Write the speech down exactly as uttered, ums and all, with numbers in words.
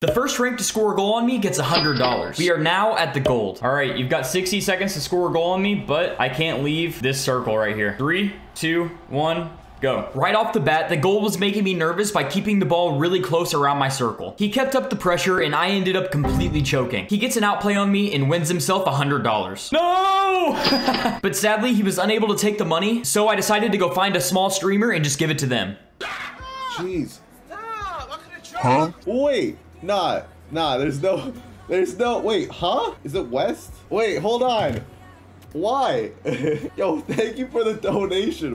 The first rank to score a goal on me gets one hundred dollars. We are now at the gold. All right, you've got sixty seconds to score a goal on me, but I can't leave this circle right here. Three, two, one. Go. Right off the bat, the gold was making me nervous by keeping the ball really close around my circle. He kept up the pressure and I ended up completely choking. He gets an outplay on me and wins himself one hundred dollars. No! But sadly, he was unable to take the money, so I decided to go find a small streamer and just give it to them. Jeez. Stop. Huh? Wait. Nah. Nah, there's no... There's no... Wait, huh? Is it West? Wait, hold on. Why? Yo, thank you for the donation.